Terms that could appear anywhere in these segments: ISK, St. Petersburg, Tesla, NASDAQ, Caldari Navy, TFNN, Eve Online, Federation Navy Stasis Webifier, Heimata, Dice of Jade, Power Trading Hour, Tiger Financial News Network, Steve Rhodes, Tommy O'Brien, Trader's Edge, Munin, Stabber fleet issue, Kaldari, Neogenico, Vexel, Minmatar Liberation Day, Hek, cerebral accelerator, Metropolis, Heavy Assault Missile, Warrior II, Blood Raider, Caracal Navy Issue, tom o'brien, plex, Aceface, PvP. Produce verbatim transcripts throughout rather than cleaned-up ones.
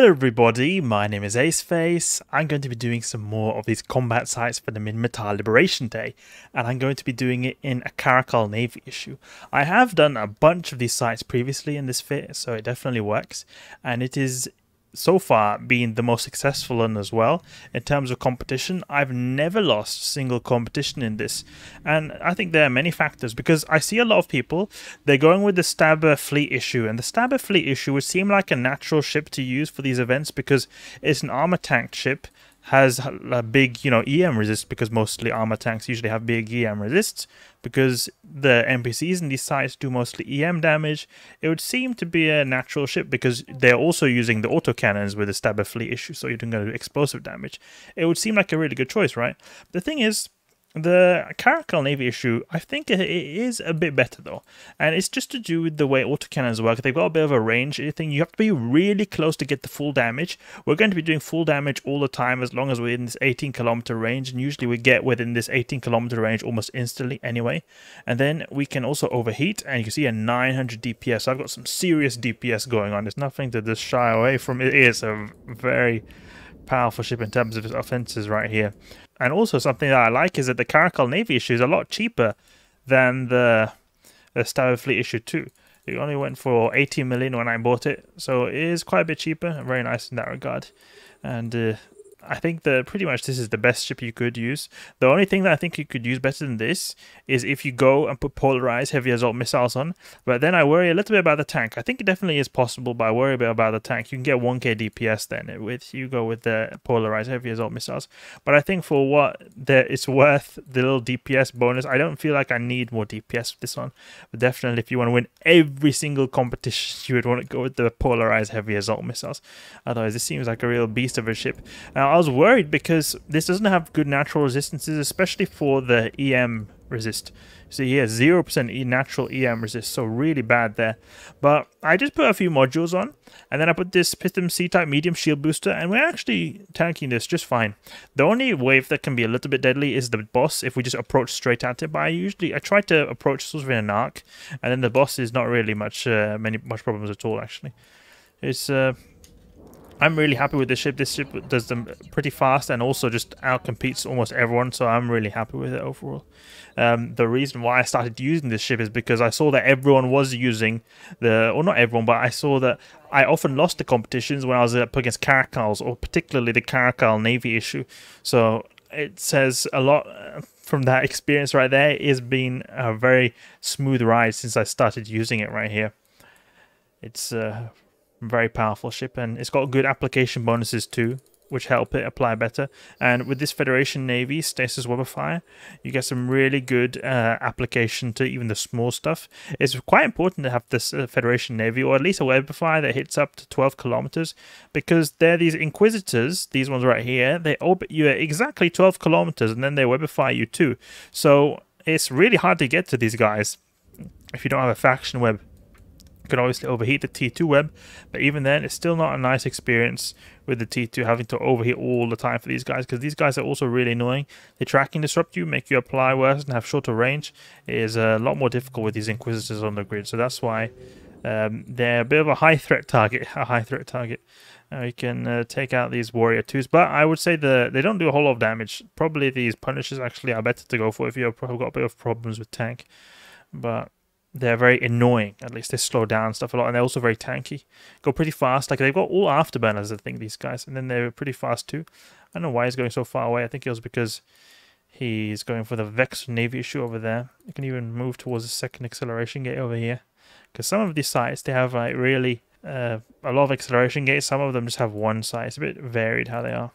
Hello everybody, my name is Aceface. I'm going to be doing some more of these combat sites for the Minmatar Liberation Day, and I'm going to be doing it in a Caracal Navy issue. I have done a bunch of these sites previously in this fit, so it definitely works, and it is so far been the most successful one as well. In terms of competition, I've never lost a single competition in this, and I think there are many factors, because I see a lot of people, they're going with the Stabber fleet issue, and the Stabber fleet issue would seem like a natural ship to use for these events because it's an armor tank ship, has a big, you know, E M resist, because mostly armor tanks usually have big E M resists, because the N P Cs in these sites do mostly E M damage. It would seem to be a natural ship because they're also using the autocannons with the Stabber fleet issue, so you're doing going to do explosive damage. It would seem like a really good choice, right? The thing is, the Caracal Navy issue, I think it is a bit better though, and it's just to do with the way autocannons work. They've got a bit of a range thing. You have to be really close to get the full damage. We're going to be doing full damage all the time as long as we're in this eighteen kilometer range, and usually we get within this eighteen kilometer range almost instantly anyway. And then we can also overheat, and you can see a nine hundred D P S. So I've got some serious D P S going on. There's nothing to just shy away from. It is a very powerful ship in terms of its offenses right here. And also something that I like is that the Caracal Navy issue is a lot cheaper than the, the Stabber fleet issue too. It only went for eighty million when I bought it, so it is quite a bit cheaper. Very nice in that regard. And uh, I think that pretty much this is the best ship you could use. The only thing that I think you could use better than this is if you go and put polarized heavy assault missiles on. But then I worry a little bit about the tank. I think it definitely is possible, but I worry a bit about the tank. You can get one K D P S then with you go with the polarized heavy assault missiles. But I think for what the, it's worth, the little D P S bonus, I don't feel like I need more D P S with this one. But definitely if you want to win every single competition, you would want to go with the polarized heavy assault missiles. Otherwise, this seems like a real beast of a ship. Now, I was worried because this doesn't have good natural resistances, especially for the E M resist. So yeah, zero percent natural E M resist, so really bad there. But I just put a few modules on, and then I put this Pithum C-Type Medium Shield Booster, and we're actually tanking this just fine. The only wave that can be a little bit deadly is the boss if we just approach straight at it, but I usually, I try to approach sort of in an arc, and then the boss is not really much, uh, many, much problems at all, actually. It's, uh... I'm really happy with this ship. This ship does them pretty fast and also just outcompetes almost everyone, so I'm really happy with it overall. Um, the reason why I started using this ship is because I saw that everyone was using the... Or not everyone, but I saw that I often lost the competitions when I was up against Caracals, or particularly the Caracal Navy issue. So it says a lot from that experience right there. It's been a very smooth ride since I started using it right here. It's... Uh, very powerful ship, and it's got good application bonuses too, which help it apply better. And with this Federation Navy Stasis Webifier, you get some really good uh, application to even the small stuff. It's quite important to have this uh, Federation Navy, or at least a Webifier that hits up to twelve kilometers, because they're these Inquisitors, these ones right here, they orbit you at exactly twelve kilometers, and then they Webify you too. So it's really hard to get to these guys if you don't have a faction web. Can obviously overheat the T two web, but even then it's still not a nice experience with the T two having to overheat all the time for these guys, because these guys are also really annoying. They track and disrupt you, make you apply worse and have shorter range. It is a lot more difficult with these Inquisitors on the grid, so that's why um, they're a bit of a high threat target. A high threat target. Uh, you can uh, take out these Warrior twos, but I would say the, they don't do a whole lot of damage. Probably these Punishers actually are better to go for if you've got a bit of problems with tank, but they're very annoying. At least they slow down stuff a lot, and they're also very tanky. Go pretty fast. Like, they've got all afterburners, I think, these guys, and then they're pretty fast too. I don't know why he's going so far away. I think it was because he's going for the Vex Navy issue over there. You can even move towards the second acceleration gate over here, because some of these sites, they have like really uh, a lot of acceleration gates. Some of them just have one site. It's a bit varied how they are.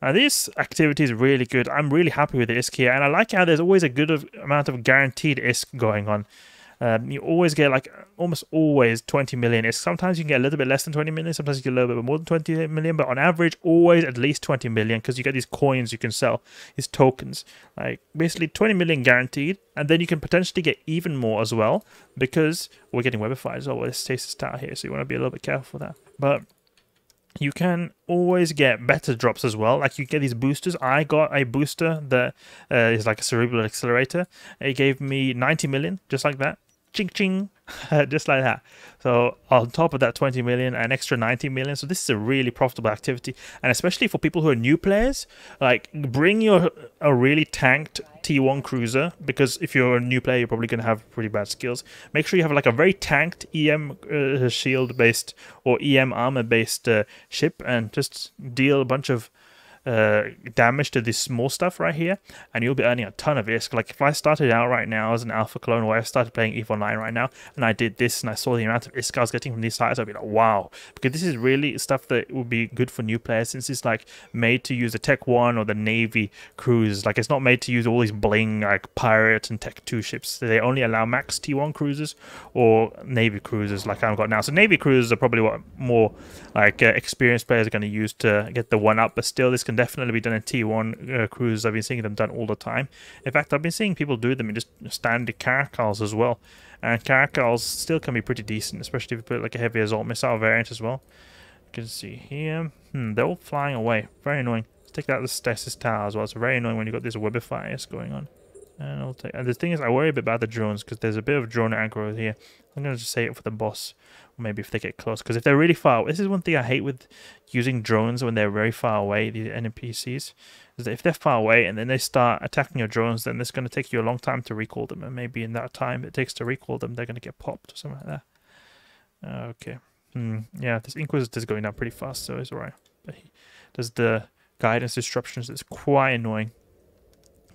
Now, this activity is really good. I'm really happy with the I S K here, and I like how there's always a good of, amount of guaranteed I S K going on. Um, you always get, like, almost always twenty million I S K. Sometimes you can get a little bit less than twenty million, sometimes you get a little bit more than twenty million, but on average, always at least twenty million, because you get these coins you can sell, these tokens. Like, basically twenty million guaranteed, and then you can potentially get even more as well, because we're getting webified as well with this stasis tower here, so you want to be a little bit careful with that. But you can always get better drops as well. Like, you get these boosters. I got a booster that uh, is like a cerebral accelerator. It gave me ninety million, just like that. ching ching, just like that. So on top of that twenty million, an extra ninety million. So this is a really profitable activity, and especially for people who are new players, like bring your a really tanked T one cruiser, because if you're a new player, you're probably going to have pretty bad skills. Make sure you have like a very tanked E M uh, shield based or E M armor based uh, ship, and just deal a bunch of uh damage to this small stuff right here, and you'll be earning a ton of ISK. Like if I started out right now as an alpha clone, or I started playing Eve Online right now and I did this and I saw the amount of ISK I was getting from these titles, I'd be like, wow, because this is really stuff that would be good for new players, since it's like made to use the Tech One or the Navy cruisers. Like it's not made to use all these bling like pirate and Tech Two ships. They only allow max T one cruisers or Navy cruisers like I've got now. So Navy cruisers are probably what more like uh, experienced players are going to use to get the one up, but still this can definitely be done in T one uh, cruisers. I've been seeing them done all the time. In fact, I've been seeing people do them in just standard Caracals as well, and Caracals still can be pretty decent, especially if you put like a heavy assault missile variant as well. You can see here, hmm, they're all flying away. Very annoying. Let's take out the stasis tower as well. It's very annoying when you've got these webifiers going on. And I'll take, and the thing is, I worry a bit about the drones, because there's a bit of drone aggro here. I'm going to just say it for the boss, maybe if they get close, because if they're really far, this is one thing I hate with using drones when they're very far away, the N P Cs, is that if they're far away and then they start attacking your drones, then it's going to take you a long time to recall them, and maybe in that time it takes to recall them, they're going to get popped or something like that. Okay. Hmm. Yeah, this Inquisitor's going down pretty fast, so it's alright. But he does the guidance disruptions, it's quite annoying.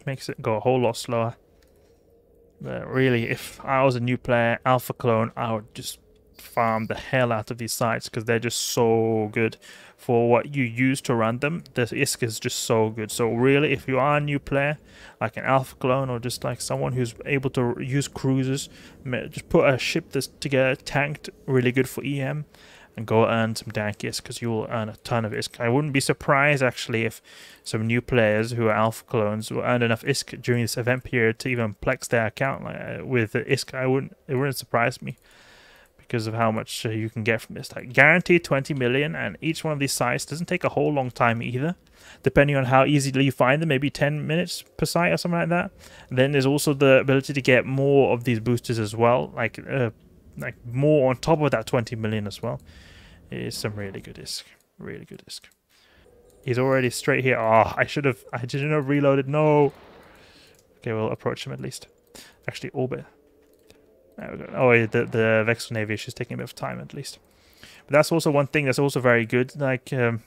Makes it go a whole lot slower. But really, if I was a new player, Alpha Clone, I would just farm the hell out of these sites, because they're just so good for what you use to run them. The ISK is just so good. So really, if you are a new player, like an alpha clone or just like someone who's able to use cruisers, just put a ship that's together tanked really good for E M and go earn some dank ISK, because you will earn a ton of ISK. I wouldn't be surprised actually if some new players who are alpha clones will earn enough ISK during this event period to even plex their account like with ISK. I wouldn't, it wouldn't surprise me, because of how much uh, you can get from this. Like guaranteed twenty million, and each one of these sites doesn't take a whole long time either, depending on how easily you find them, maybe ten minutes per site or something like that. And then there's also the ability to get more of these boosters as well, like uh, like more on top of that twenty million as well. It's some really good ISK, really good ISK. He's already straight here. Oh, I should have, I didn't have reloaded, no. Okay, we'll approach him at least. Actually, orbit. There we go. Oh, the, the Vexel Navy issue is taking a bit of time at least. But that's also one thing that's also very good. Like, um,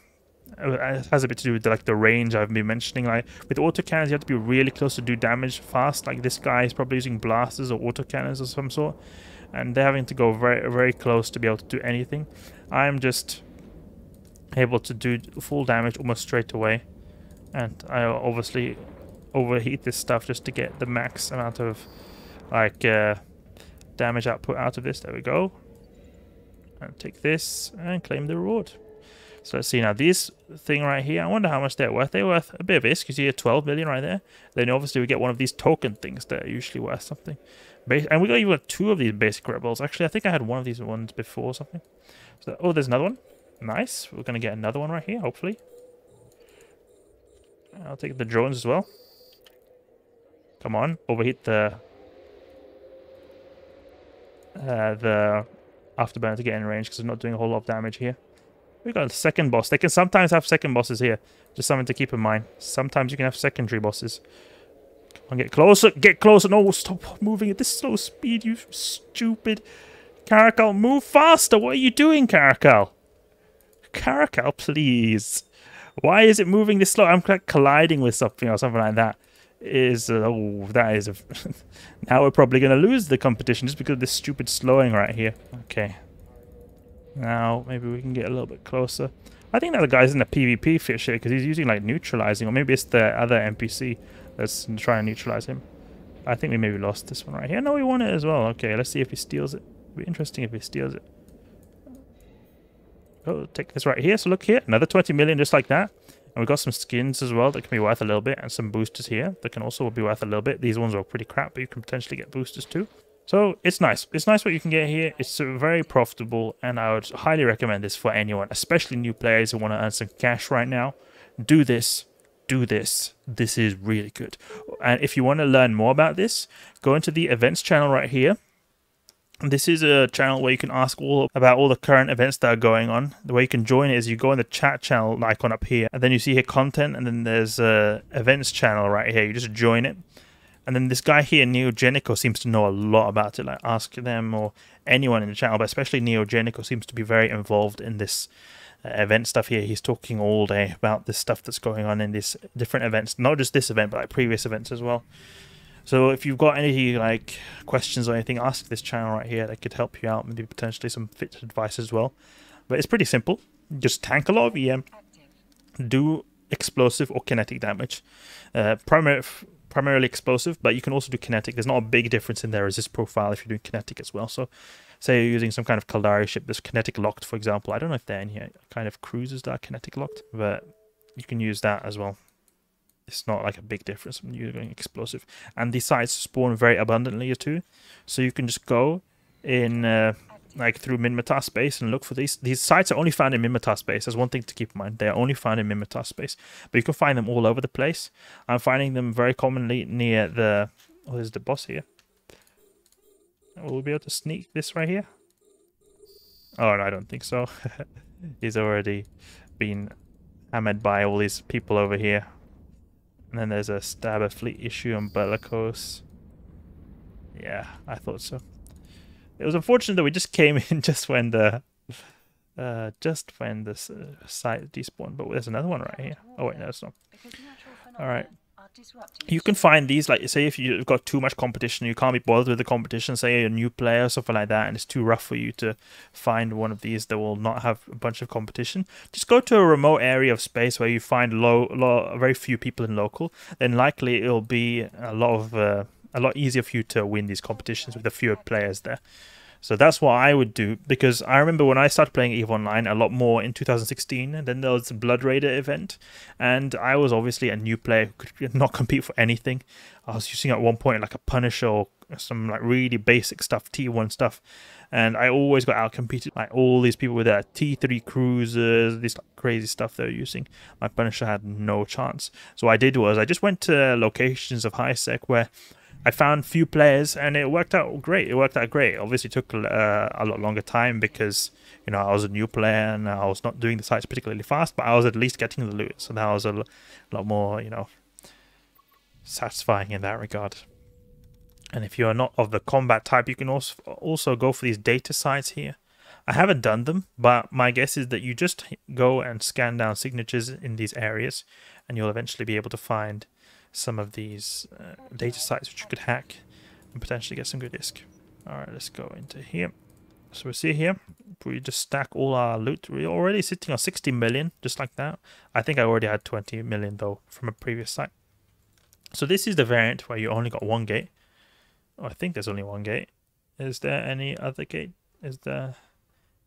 it has a bit to do with the, like the range I've been mentioning. Like with autocannons, you have to be really close to do damage fast. Like this guy is probably using blasters or autocannons of some sort, and they're having to go very, very close to be able to do anything. I'm just able to do full damage almost straight away, and I obviously overheat this stuff just to get the max amount of, like. Uh, damage output out of this. There we go, and take this and claim the reward. So let's see now this thing right here. I wonder how much they're worth. They're worth a bit of ISK. You see a twelve million right there. Then obviously we get one of these token things that are usually worth something, and we got even two of these basic rebels. Actually, I think I had one of these ones before or something. So, oh, there's another one. Nice. We're gonna get another one right here hopefully. I'll take the drones as well. Come on, overheat the Uh, the afterburner to get in range, because they're not doing a whole lot of damage here. We got a second boss. They can sometimes have second bosses here. Just something to keep in mind. Sometimes you can have secondary bosses. Come on, get closer. Get closer. No, stop moving at this slow speed, you stupid. Caracal, move faster. What are you doing, Caracal? Caracal, please. Why is it moving this slow? I'm like colliding with something or something like that. Is uh, oh, that is a now we're probably gonna lose the competition just because of this stupid slowing right here. Okay, now maybe we can get a little bit closer. I think that the guy's in the PvP fish here, because he's using like neutralizing, or maybe it's the other N P C that's trying to neutralize him. I think we maybe lost this one right here. No, we won it as well. Okay, let's see if he steals it. It'll be interesting if he steals it. Oh, take this right here. So look here, another twenty million just like that. And we've got some skins as well that can be worth a little bit, and some boosters here that can also be worth a little bit. These ones are pretty crap, but you can potentially get boosters too. So it's nice. It's nice what you can get here. It's very profitable, and I would highly recommend this for anyone, especially new players who want to earn some cash right now. Do this. Do this. This is really good. And if you want to learn more about this, go into the events channel right here. This is a channel where you can ask all about all the current events that are going on. The way you can join it is you go in the chat channel icon up here, and then you see here content, and then there's a events channel right here. You just join it. And then this guy here, Neogenico, seems to know a lot about it. Like, ask them or anyone in the channel, but especially Neogenico seems to be very involved in this uh, event stuff here. He's talking all day about this stuff that's going on in these different events, not just this event, but like previous events as well. So if you've got any like questions or anything, ask this channel right here. That could help you out, maybe potentially some fit advice as well. But it's pretty simple. Just tank a lot of E M, do explosive or kinetic damage. Uh, primary, primarily explosive, but you can also do kinetic. There's not a big difference in their resist profile if you're doing kinetic as well. So say you're using some kind of Kaldari ship that's kinetic locked, for example. I don't know if they're in here, kind of cruisers that are kinetic locked, but you can use that as well. It's not like a big difference when you're going explosive. And these sites spawn very abundantly too, so you can just go in uh, like through Minmatar space and look for these. These sites are only found in Minmatar space. That's one thing to keep in mind. They are only found in Minmatar space, but you can find them all over the place. I'm finding them very commonly near the. Oh, there's the boss here. Will we be able to sneak this right here? Oh, no, I don't think so. He's already been hammered by all these people over here. And then there's a Stabber fleet issue on Bellicose. Yeah, I thought so. It was unfortunate that we just came in just when the uh, just when the uh, site despawned. But there's another one right here. Oh wait, no, it's not. All right. You can find these, like, say if you've got too much competition, you can't be bothered with the competition, say you're a new player or something like that, and it's too rough for you to find one of these that will not have a bunch of competition. Just go to a remote area of space where you find low, low very few people in local, then likely it'll be a lot of uh, a lot easier for you to win these competitions with a fewer players there. So that's what I would do, because I remember when I started playing EVE Online a lot more in two thousand sixteen, and then there was the Blood Raider event, and I was obviously a new player who could not compete for anything. I was using at one point like a Punisher or some like really basic stuff, T one stuff, and I always got outcompeted by all these people with their T three cruisers, this crazy stuff they were using. My Punisher had no chance. So what I did was I just went to locations of HiSec where I found few players, and it worked out great. It worked out great. Obviously, it took uh, a lot longer time because, you know, I was a new player and I was not doing the sites particularly fast, but I was at least getting the loot. So that was a lot more, you know, satisfying in that regard. And if you are not of the combat type, you can also also go for these data sites here. I haven't done them, but my guess is that you just go and scan down signatures in these areas, and you'll eventually be able to find some of these uh, data sites which you could hack and potentially get some good disc. Alright, let's go into here. So we see here, we just stack all our loot. We're already sitting on sixty million, just like that. I think I already had twenty million though from a previous site. So this is the variant where you only got one gate. Oh, I think there's only one gate. Is there any other gate? Is there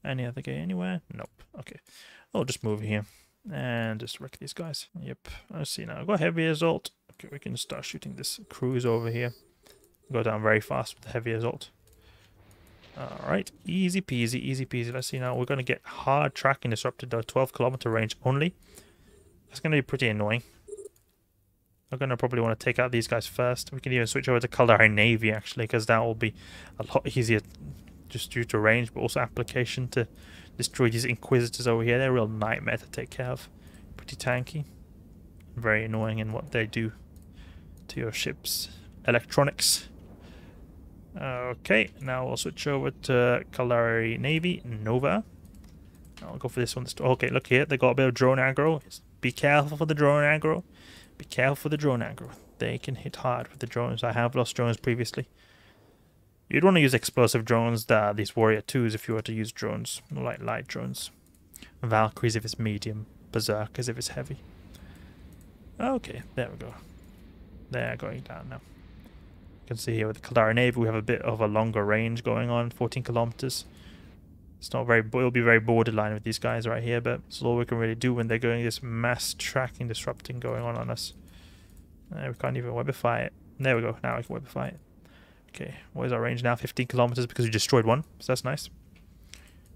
any other gate anywhere? Nope. Okay. I'll just move here and just wreck these guys. Yep. I see now. I've got heavy assault. Okay, we can start shooting this cruise over here. Go down very fast with the heavy assault. Alright, easy peasy, easy peasy. Let's see now. We're going to get hard tracking disrupted though, twelve kilometer range only. That's going to be pretty annoying. I'm going to probably want to take out these guys first. We can even switch over to Kaldari Navy actually, because that will be a lot easier just due to range, but also application to destroy these Inquisitors over here. They're a real nightmare to take care of. Pretty tanky. Very annoying in what they do to your ship's electronics. Okay, now we'll switch over to Kaldari Navy Nova. I'll go for this one. Okay, look here, they got a bit of drone aggro. Be careful for the drone aggro. Be careful for the drone aggro. They can hit hard with the drones. I have lost drones previously. You'd want to use explosive drones that are these Warrior twos if you were to use drones, like light drones. Valkyries if it's medium, Berserkers if it's heavy. Okay, there we go. They're going down now. You can see here with the Kaldari Navy we have a bit of a longer range going on, fourteen kilometers. It's not very, it'll be very borderline with these guys right here, but it's all we can really do when they're going this mass tracking, disrupting going on on us. Uh, we can't even webify it. There we go, now we can webify it. Okay, what is our range now? fifteen kilometers because we destroyed one, so that's nice.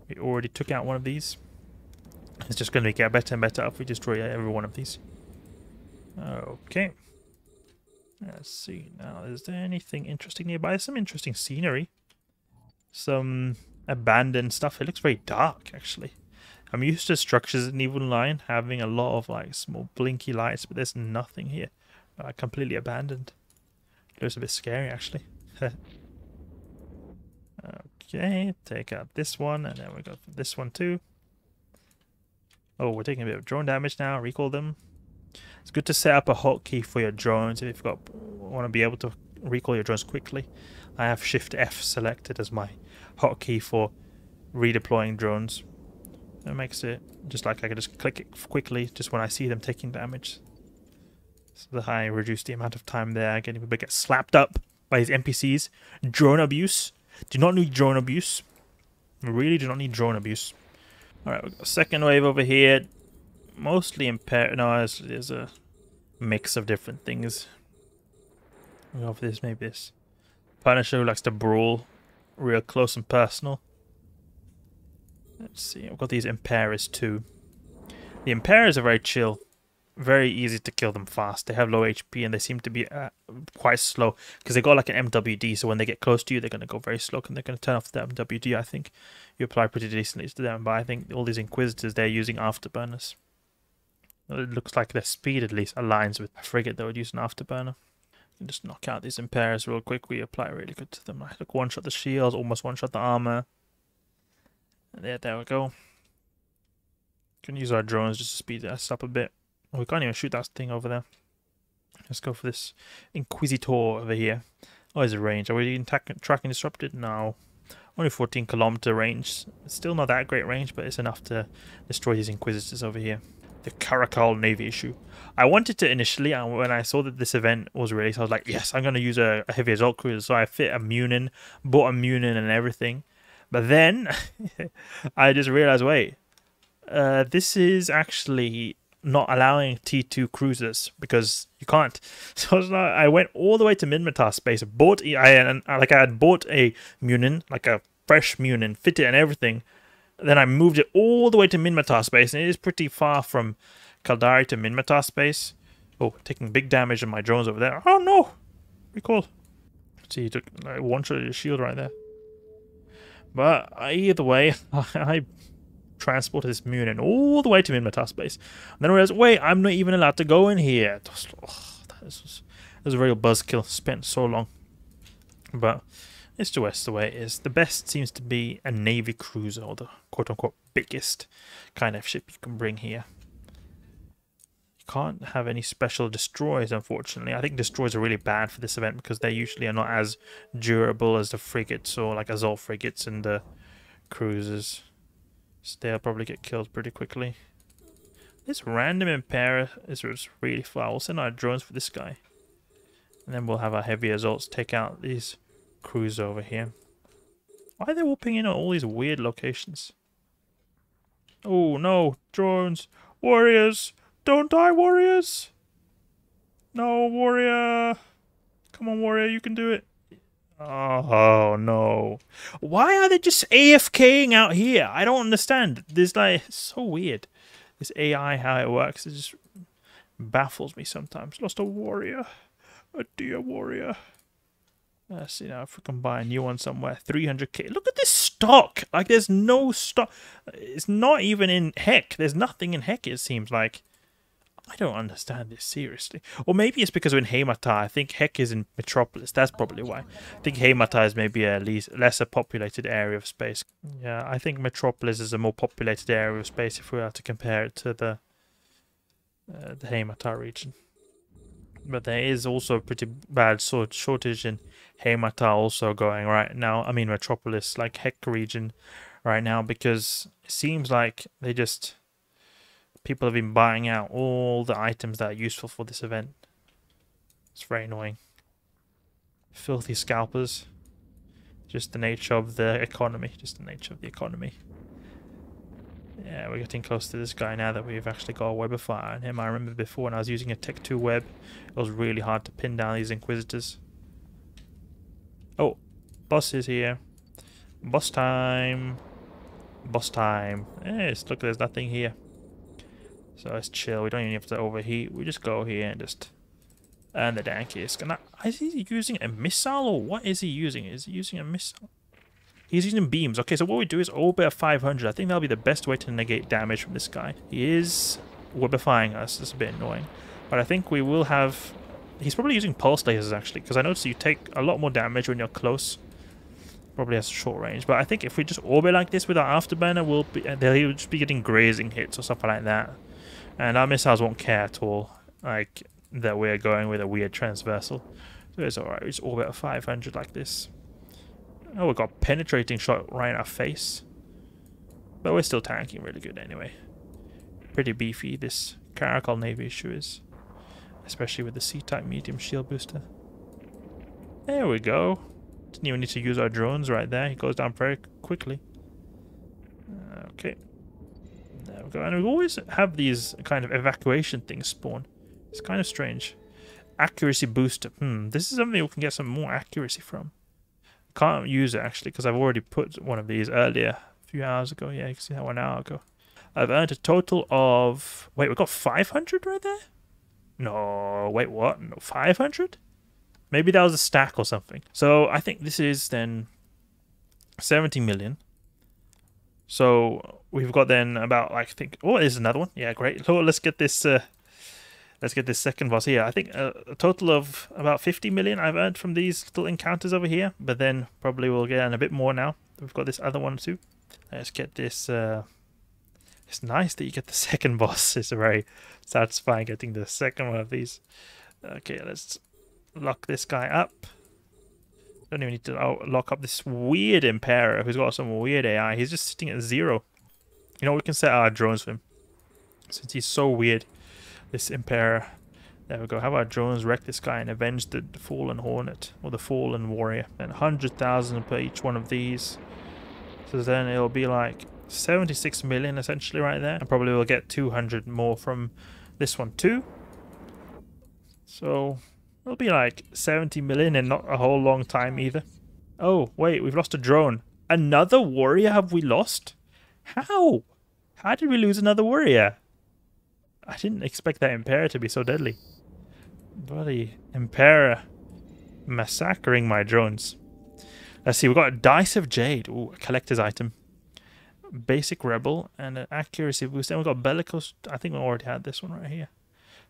We already took out one of these. It's just going to get better and better if we destroy every one of these. Okay, let's see now, is there anything interesting nearby? There's some interesting scenery. some abandoned stuff. It looks very dark, actually. I'm used to structures in Eve Online having a lot of like small blinky lights, but there's nothing here. Uh, completely abandoned. It looks a bit scary, actually. Okay, take out this one, and then we go for this one too. Oh, we're taking a bit of drone damage now. Recall them. It's good to set up a hotkey for your drones if you've got want to be able to recall your drones quickly. I have Shift F selected as my hotkey for redeploying drones. It makes it just like I can just click it quickly just when I see them taking damage. So that I reduce the amount of time they're getting people get slapped up by these N P Cs. Drone abuse. Do not need drone abuse. Really do not need drone abuse. Alright, we've got a second wave over here. Mostly impair. No, there's, there's a mix of different things. I don't know if this, maybe this. Punisher who likes to brawl real close and personal. Let's see, I've got these Impairers too. The Impairers are very chill. Very easy to kill them fast. They have low H P and they seem to be uh, quite slow. Because they got like an M W D, so when they get close to you, they're going to go very slow. And they're going to turn off the M W D, I think. You apply pretty decently to them, but I think all these Inquisitors, they're using Afterburners. It looks like their speed at least aligns with a frigate that would use an Afterburner. And just knock out these Impairers real quick. We apply really good to them. Like one-shot the shields, almost one-shot the armor. There, there we go. Can use our drones just to speed us up a bit. Oh, we can't even shoot that thing over there. Let's go for this Inquisitor over here. Oh, there's a range. Are we in track and disrupted? No. Only fourteen kilometer range. It's still not that great range, but it's enough to destroy these Inquisitors over here. The Caracal Navy Issue. I wanted to initially, when I saw that this event was released, I was like, yes, I'm going to use a, a heavy assault cruiser. So I fit a Munin, bought a Munin and everything. But then, I just realized, wait, uh, this is actually not allowing T two cruisers because you can't. So like, I went all the way to Minmatar space, bought, I, like I had bought a Munin, like a fresh Munin, fit it and everything. Then I moved it all the way to Minmatar space, and it is pretty far from Kaldari to Minmatar space. Oh, taking big damage on my drones over there. Oh no! Recall. See, you took like, one shot of your shield right there. But either way, I transported this Munin all the way to Minmatar space. And then I realized, wait, I'm not even allowed to go in here. Oh, that was, that was a real buzzkill. Spent so long. But it's just the way it is. The best seems to be a Navy cruiser, or the quote-unquote biggest kind of ship you can bring here. You can't have any special destroyers, unfortunately. I think destroyers are really bad for this event because they usually are not as durable as the frigates or like assault frigates and the cruisers. So they'll probably get killed pretty quickly. This random Impairer is really far. We'll send our drones for this guy. And then we'll have our heavy assaults take out these cruiser over here. Why are they whooping in at all these weird locations? Oh no, drones! Warriors! Don't die, warriors! No, warrior! Come on, warrior, you can do it! Oh, oh no. Why are they just AFKing out here? I don't understand. This like, it's so weird. This A I, how it works, it just baffles me sometimes. Lost a warrior. A dear warrior. Let's see now if we can buy a new one somewhere. three hundred K. Look at this stock. Like, there's no stock. It's not even in Hek. There's nothing in Hek, it seems like. I don't understand this, seriously. Or maybe it's because we're in Heimata. I think Hek is in Metropolis. That's probably why. I think Heimata is maybe a least, lesser populated area of space. Yeah, I think Metropolis is a more populated area of space if we are to compare it to the, uh, the Heimata region. But there is also a pretty bad sort shortage in Heimata also going right now. I mean Metropolis, like Hek region right now, because it seems like they just people have been buying out all the items that are useful for this event. It's very annoying. Filthy scalpers. Just the nature of the economy. Just the nature of the economy. Yeah, we're getting close to this guy now that we've actually got a webifier on him. I remember before when I was using a Tech two web, it was really hard to pin down these Inquisitors. Oh, boss is here. Boss time. Boss time. Yes, look, there's nothing here. So it's chill. We don't even have to overheat. We just go here and just... And the dankiest. Is he using a missile or what is he using? Is he using a missile? He's using beams. Okay, so what we do is orbit five hundred. I think that'll be the best way to negate damage from this guy. He is webifying us. That's a bit annoying. But I think we will have... He's probably using pulse lasers, actually, because I noticed you take a lot more damage when you're close. Probably has short range. But I think if we just orbit like this with our afterburner, we'll be, they'll just be getting grazing hits or something like that. And our missiles won't care at all, like, that we're going with a weird transversal. So it's alright. We just orbit five hundred like this. Oh, we got penetrating shot right in our face. But we're still tanking really good anyway. Pretty beefy, this Caracal Navy Issue is. Especially with the C-Type Medium Shield Booster. There we go. Didn't even need to use our drones right there. He goes down very quickly. Okay. There we go. And we always have these kind of evacuation things spawn. It's kind of strange. Accuracy booster. Hmm. This is something we can get some more accuracy from. Can't use it actually because I've already put one of these earlier a few hours ago. Yeah, you can see that one hour ago. I've earned a total of... Wait, we've got five hundred right there? No, wait, what? No, five hundred? Maybe that was a stack or something. So I think this is then seventy million. So we've got then about, like, I think... Oh, there's another one. Yeah, great. Oh, let's get this... Uh, Let's get this second boss here. I think a, a total of about fifty million I've earned from these little encounters over here. But then probably we'll get in a bit more now. We've got this other one too. Let's get this. Uh, it's nice that you get the second boss. It's very satisfying getting the second one of these. Okay, let's lock this guy up. Don't even need to oh, lock up this weird Imperator who's got some weird A I. He's just sitting at zero. You know, we can set our drones for him. Since he's so weird. This Imperator. There we go. Have our drones wreck this guy and avenge the fallen Hornet or the fallen Warrior. And one hundred thousand per each one of these. So then it'll be like seventy-six million essentially right there. And probably we'll get two hundred more from this one too. So it'll be like seventy million in not a whole long time either. Oh, wait. We've lost a drone. Another Warrior have we lost? How? How did we lose another Warrior? I didn't expect that Imperator to be so deadly. Bloody Imperator massacring my drones. Let's see, we've got a Dice of Jade. Ooh, a collector's item. Basic Rebel and an accuracy boost. Then we've got Bellicose. I think we already had this one right here.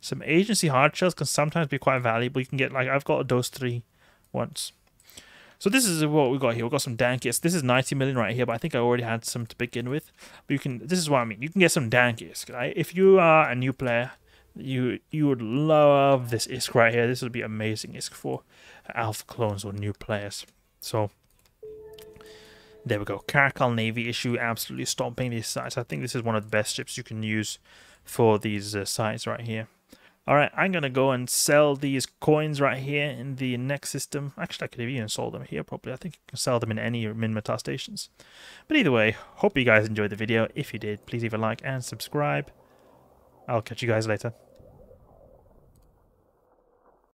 Some agency hard shells can sometimes be quite valuable. You can get, like, I've got a dose three once. So this is what we got here. We've got some dank hits. This is ninety million right here, but I think I already had some to begin with. But you can, this is what I mean. You can get some dank ISK, right? If you are a new player, you you would love this ISK right here. This would be amazing ISK for alpha clones or new players. So there we go. Caracal Navy Issue, absolutely stomping these sites. I think this is one of the best ships you can use for these uh, sites right here. Alright, I'm going to go and sell these coins right here in the next system. Actually, I could have even sold them here probably. I think you can sell them in any Minmatar stations. But either way, hope you guys enjoyed the video. If you did, please leave a like and subscribe. I'll catch you guys later.